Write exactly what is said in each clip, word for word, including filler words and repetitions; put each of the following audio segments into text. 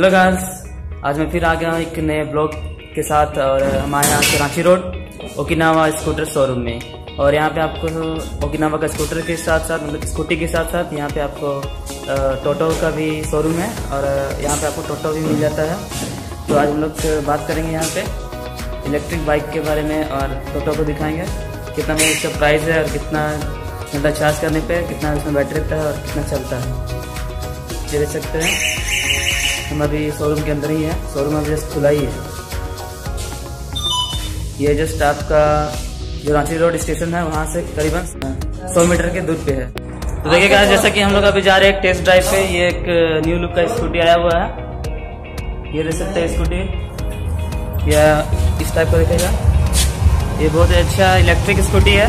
Hello guys, आज मैं फिर आ गया हूँ एक नए ब्लॉग के साथ। और हमारे यहाँ से Ranchi road Okinawa scooter showroom में। और यहाँ पे आपको ओकिनावा का स्कूटर के साथ साथ मतलब स्कूटी के साथ साथ यहाँ पे आपको टोटो का भी शोरूम है और यहाँ पे आपको टोटो भी मिल जाता है। तो आज हम लोग बात करेंगे यहाँ पे इलेक्ट्रिक बाइक के बारे में और टोटो को दिखाएँगे कितना में इसका प्राइस है और कितना घंटा चार्ज करने पर कितना इसमें बैटरी रहता है और कितना चलता है। ये देख सकते हैं हम अभी शोरूम के अंदर ही है। शोरूम अभी जस्ट खुला ही है। ये जस्ट आपका जो रांची रोड स्टेशन है वहाँ से करीबन सौ मीटर के दूर पे है। तो देखिए गाइस, जैसा कि हम लोग अभी जा रहे हैं टेस्ट ड्राइव पे। ये एक न्यू लुक का स्कूटी आया हुआ है। ये देख सकते हैं स्कूटी, या इस टाइप का दिखेगा। ये बहुत अच्छा इलेक्ट्रिक स्कूटी है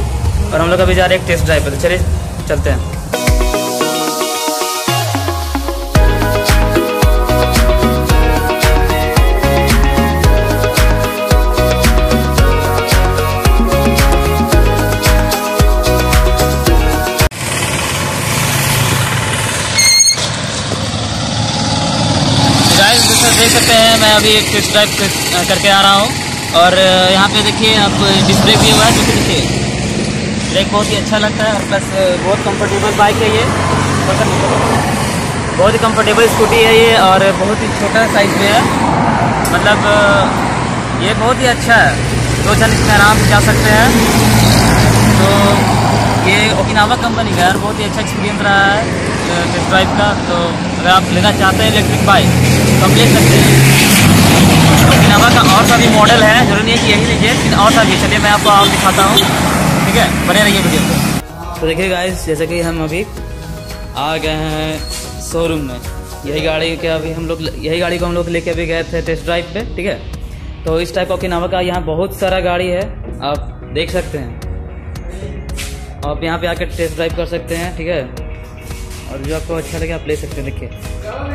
और हम लोग अभी जा रहे हैं टेस्ट ड्राइव पर। तो चलिए चलते हैं। देख सकते हैं मैं अभी एक टेस्ट ड्राइव करके आ रहा हूँ और यहाँ पे देखिए आप डिस्प्ले भी हुआ है। तो देखिए ब्रेक बहुत ही अच्छा लगता है और प्लस बहुत कंफर्टेबल बाइक है ये। बहुत ही कंफर्टेबल स्कूटी है ये और बहुत ही छोटा साइज में है। मतलब ये बहुत ही अच्छा है, दो जन इसमें आराम से जा सकते हैं। तो ये ओकिनावा कंपनी का बहुत ही अच्छा एक्सपीरियंस रहा है टेस्ट ड्राइव का। तो अगर आप लेना चाहते हैं इलेक्ट्रिक बाइक तो आप ले सकते हैं। ओकिनावा का और सा भी मॉडल है, जरूरी नहीं है कि यही लीजिए, लेकिन और सा भी। चलिए मैं आपको और दिखाता हूँ, ठीक है, बने रहिए वीडियो को। तो देखिए गाइस, जैसे कि हम अभी आ गए हैं शोरूम में। यही गाड़ी के अभी हम लोग यही गाड़ी को हम लोग लेके अभी गए थे टेस्ट ड्राइव पे, ठीक है। तो इस टाइप ओकिनावा का यहाँ बहुत सारा गाड़ी है, आप देख सकते हैं। आप यहाँ पे आकर टेस्ट ड्राइव कर सकते हैं, ठीक है। और जो आपको अच्छा लगे आप ले सकते हैं। देखिए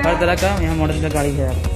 हर तरह का यहाँ मॉडल का गाड़ी है।